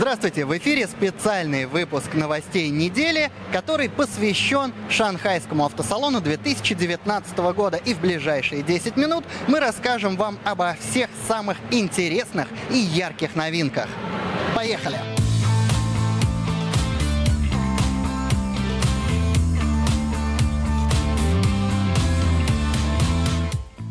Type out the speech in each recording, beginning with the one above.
Здравствуйте! В эфире специальный выпуск новостей недели, который посвящен Шанхайскому автосалону 2019 года. И в ближайшие 10 минут мы расскажем вам обо всех самых интересных и ярких новинках. Поехали!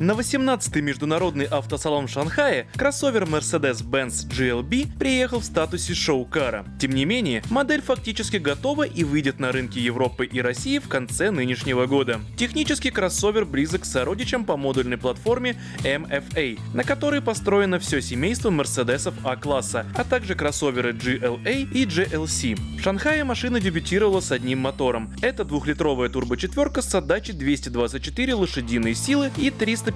На 18-й международный автосалон в Шанхае кроссовер Mercedes-Benz GLB приехал в статусе шоу-кара. Тем не менее, модель фактически готова и выйдет на рынки Европы и России в конце нынешнего года. Технически кроссовер близок к сородичам по модульной платформе MEB, на которой построено все семейство Мерседесов А-класса, а также кроссоверы GLA и GLC. В Шанхае машина дебютировала с одним мотором. Это двухлитровая турбочетверка с отдачей 224 лошадиные силы и 350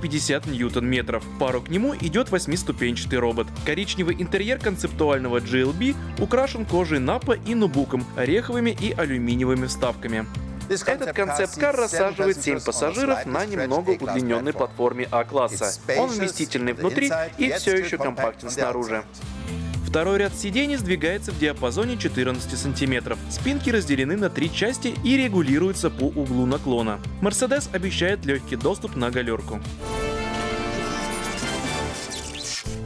ньютон-метров. Пару к нему идет 8-ступенчатый робот. Коричневый интерьер концептуального GLB украшен кожей Nappa и Nubuk, ореховыми и алюминиевыми вставками. Этот концепт-кар рассаживает 7 пассажиров на немного удлиненной платформе А-класса. Он вместительный внутри и все еще компактен снаружи. Второй ряд сидений сдвигается в диапазоне 14 сантиметров. Спинки разделены на 3 части и регулируются по углу наклона. Mercedes обещает легкий доступ на галерку.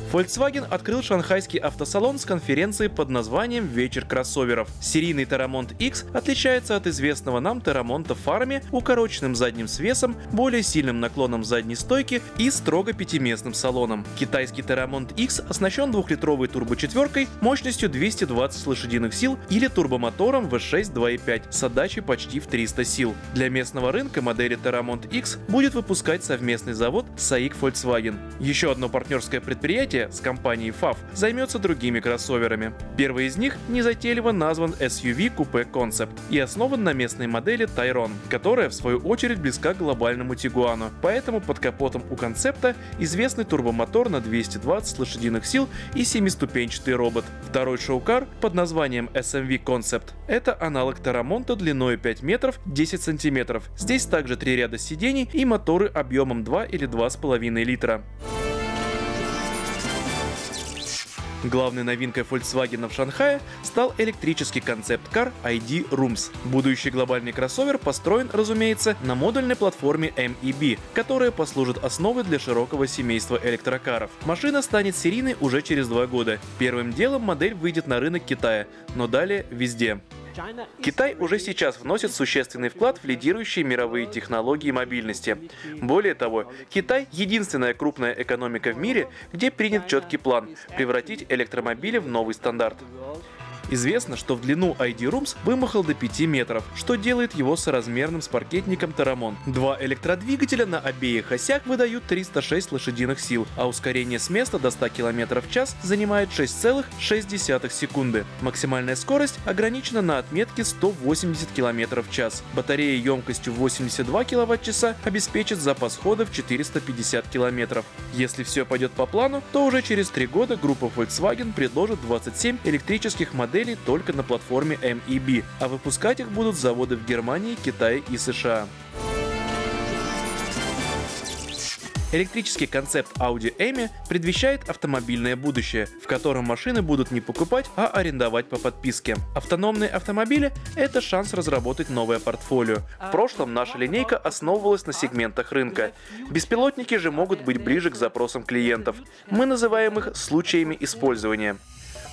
Volkswagen открыл шанхайский автосалон с конференцией под названием «Вечер кроссоверов». Серийный Teramont X отличается от известного нам Терамонта в фарме укороченным задним свесом, более сильным наклоном задней стойки и строго пятиместным салоном. Китайский Teramont X оснащен двухлитровой турбочетверкой мощностью 220 лошадиных сил или турбомотором V6 2.5 с отдачей почти в 300 сил. Для местного рынка модели Teramont X будет выпускать совместный завод Saig Volkswagen. Еще одно партнерское предприятие с компанией FAW займется другими кроссоверами. Первый из них незатейливо назван SUV Coupe Concept и основан на местной модели Tyron, которая в свою очередь близка к глобальному Тигуану, поэтому под капотом у концепта известный турбомотор на 220 лошадиных сил и 7-ступенчатый робот. Второй шоу-кар под названием SMV Concept – это аналог Терамонта длиной 5 метров 10 сантиметров. Здесь также 3 ряда сидений и моторы объемом 2 или 2,5 литра. Главной новинкой Volkswagen в Шанхае стал электрический концепт-кар ID. ROOMZ. Будущий глобальный кроссовер построен, разумеется, на модульной платформе MEB, которая послужит основой для широкого семейства электрокаров. Машина станет серийной уже через 2 года. Первым делом модель выйдет на рынок Китая, но далее везде. Китай уже сейчас вносит существенный вклад в лидирующие мировые технологии мобильности. Более того, Китай — единственная крупная экономика в мире, где принят четкий план превратить электромобили в новый стандарт. Известно, что в длину ID. ROOMZ вымахал до 5 метров, что делает его соразмерным с паркетником Терамон. 2 электродвигателя на обеих осях выдают 306 лошадиных сил, а ускорение с места до 100 км в час занимает 6,6 секунды. Максимальная скорость ограничена на отметке 180 км в час. Батарея емкостью 82 кВт-часа обеспечит запас хода в 450 км. Если все пойдет по плану, то уже через 3 года группа Volkswagen предложит 27 электрических моделей только на платформе MEB, а выпускать их будут заводы в Германии, Китае и США. Электрический концепт Audi AI:ME предвещает автомобильное будущее, в котором машины будут не покупать, а арендовать по подписке. Автономные автомобили – это шанс разработать новое портфолио. В прошлом наша линейка основывалась на сегментах рынка. Беспилотники же могут быть ближе к запросам клиентов. Мы называем их случаями использования.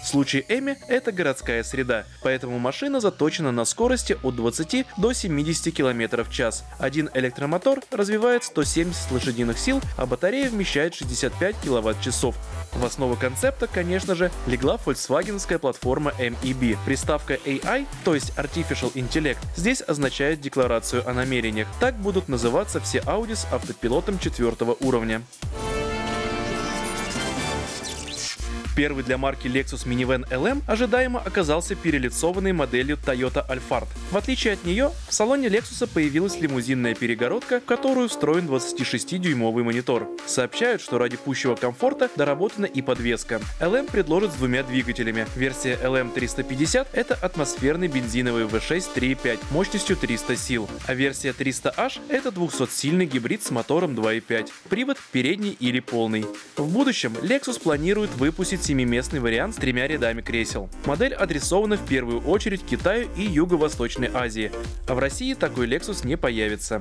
В случае AI:ME это городская среда, поэтому машина заточена на скорости от 20 до 70 км в час. Один электромотор развивает 170 лошадиных сил, а батарея вмещает 65 кВт-часов. В основу концепта, конечно же, легла фольксвагеновская платформа MEB. Приставка AI, то есть Artificial Intellect, здесь означает декларацию о намерениях. Так будут называться все Audi с автопилотом 4-го уровня. Первый для марки Lexus Minivan LM ожидаемо оказался перелицованной моделью Toyota Alphard. В отличие от нее, в салоне Lexus появилась лимузинная перегородка, в которую встроен 26-дюймовый монитор. Сообщают, что ради пущего комфорта доработана и подвеска. LM предложит с 2 двигателями. Версия LM350 — это атмосферный бензиновый V6 3.5 мощностью 300 сил, а версия 300H — это 200-сильный гибрид с мотором 2.5, привод передний или полный. В будущем Lexus планирует выпустить 7-местный вариант с 3 рядами кресел. Модель адресована в первую очередь Китаю и Юго-Восточной Азии, а в России такой Lexus не появится.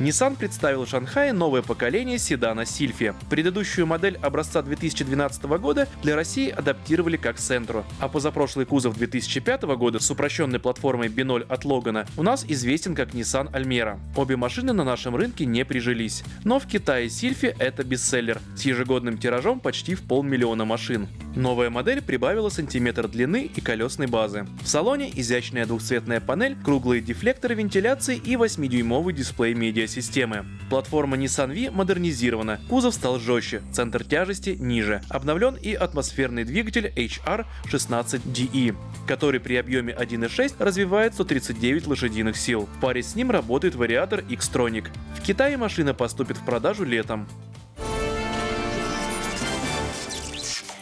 Nissan представил в Шанхае новое поколение седана Sylphy. Предыдущую модель образца 2012 года для России адаптировали как Сентру, а позапрошлый кузов 2005 года с упрощенной платформой B0 от Логана у нас известен как Nissan Almera. Обе машины на нашем рынке не прижились, но в Китае Sylphy — это бестселлер с ежегодным тиражом почти в 500 000 машин. Новая модель прибавила сантиметр длины и колесной базы. В салоне изящная двухцветная панель, круглые дефлекторы вентиляции и 8-дюймовый дисплей медиасистемы. Платформа Nissan V модернизирована, кузов стал жестче, центр тяжести ниже. Обновлен и атмосферный двигатель HR16DE, который при объеме 1.6 развивает 139 лошадиных сил. В паре с ним работает вариатор X-Tronic. В Китае машина поступит в продажу летом.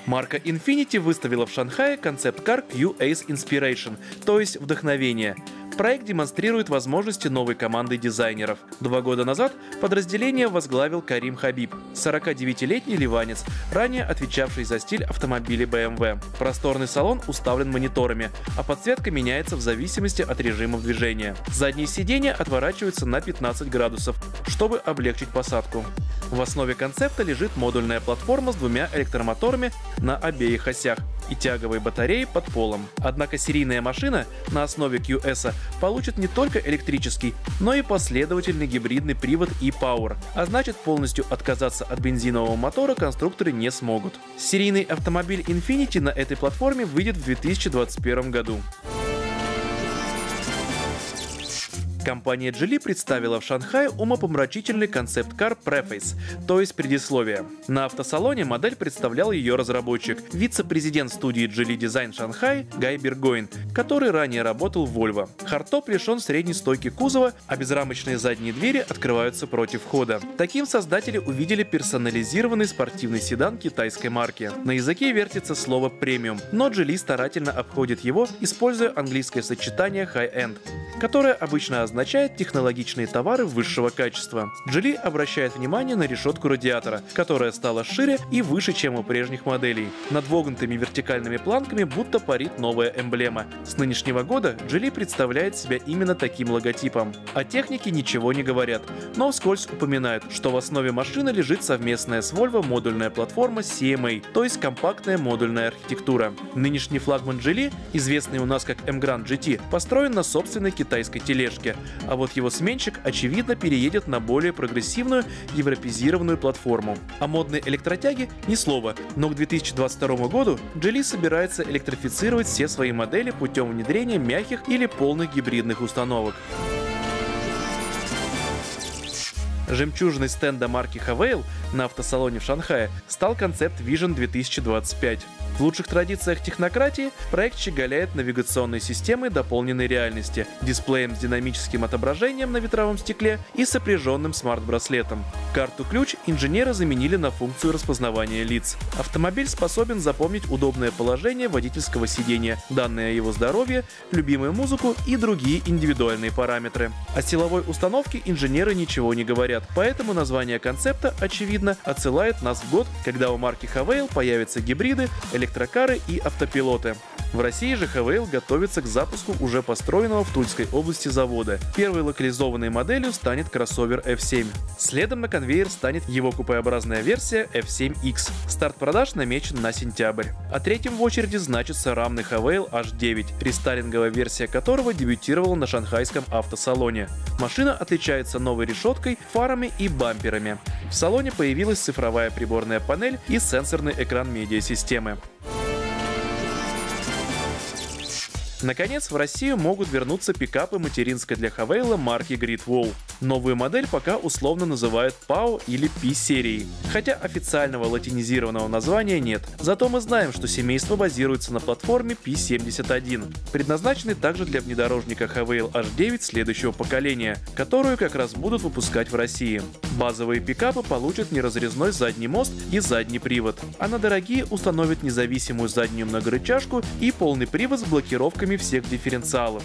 Марка Infiniti выставила в Шанхае концепт-кар Qs Inspiration, то есть вдохновение. Проект демонстрирует возможности новой команды дизайнеров. 2 года назад подразделение возглавил Карим Хабиб, 49-летний ливанец, ранее отвечавший за стиль автомобилей BMW. Просторный салон уставлен мониторами, а подсветка меняется в зависимости от режимов движения. Задние сиденья отворачиваются на 15 градусов, чтобы облегчить посадку. В основе концепта лежит модульная платформа с 2 электромоторами на обеих осях и тяговые батареи под полом. Однако серийная машина на основе QS получит не только электрический, но и последовательный гибридный привод e-Power, а значит, полностью отказаться от бензинового мотора конструкторы не смогут. Серийный автомобиль Infiniti на этой платформе выйдет в 2021 году. Компания Geely представила в Шанхае умопомрачительный концепт-кар Preface, то есть предисловие. На автосалоне модель представлял ее разработчик, вице-президент студии Geely Design Шанхай Гай Бергойн, который ранее работал в Volvo. Хардтоп лишен средней стойки кузова, а безрамочные задние двери открываются против хода. Таким создатели увидели персонализированный спортивный седан китайской марки. На языке вертится слово «премиум», но Geely старательно обходит его, используя английское сочетание «high-end», которое обычно означает технологичные товары высшего качества. Geely обращает внимание на решетку радиатора, которая стала шире и выше, чем у прежних моделей. Над вогнутыми вертикальными планками будто парит новая эмблема. С нынешнего года Geely представляет себя именно таким логотипом. О технике ничего не говорят, но вскользь упоминают, что в основе машины лежит совместная с Volvo модульная платформа CMA, то есть компактная модульная архитектура. Нынешний флагман Geely, известный у нас как M-Grand GT, построен на собственной китайской тележке, а вот его сменщик, очевидно, переедет на более прогрессивную европезированную платформу. О модной электротяге ни слова, но к 2022 году Geely собирается электрифицировать все свои модели путем внедрения мягких или полных гибридных установок. Жемчужиной стенда марки Haval на автосалоне в Шанхае стал концепт Vision 2025. В лучших традициях технократии проект щеголяет навигационной системой дополненной реальности, дисплеем с динамическим отображением на ветровом стекле и сопряженным смарт-браслетом. Карту-ключ инженеры заменили на функцию распознавания лиц. Автомобиль способен запомнить удобное положение водительского сидения, данные о его здоровье, любимую музыку и другие индивидуальные параметры. О силовой установке инженеры ничего не говорят, поэтому название концепта, очевидно, отсылает нас в год, когда у марки Haval появятся гибриды, электрокары и автопилоты. В России же Haval готовится к запуску уже построенного в Тульской области завода. Первой локализованной моделью станет кроссовер F7. Следом на конвейер станет его купеобразная версия F7X. Старт продаж намечен на сентябрь. А третьим в очереди значится рамный Haval H9, рестайлинговая версия которого дебютировала на шанхайском автосалоне. Машина отличается новой решеткой, фарами и бамперами. В салоне появилась цифровая приборная панель и сенсорный экран медиасистемы. Наконец, в Россию могут вернуться пикапы материнской для Haval марки Great Wall. Новую модель пока условно называют PAW или P-серии, хотя официального латинизированного названия нет. Зато мы знаем, что семейство базируется на платформе P71, предназначенной также для внедорожника Haval H9 следующего поколения, которую как раз будут выпускать в России. Базовые пикапы получат неразрезной задний мост и задний привод, а на дорогие установят независимую заднюю многорычажку и полный привод с блокировками всех дифференциалов.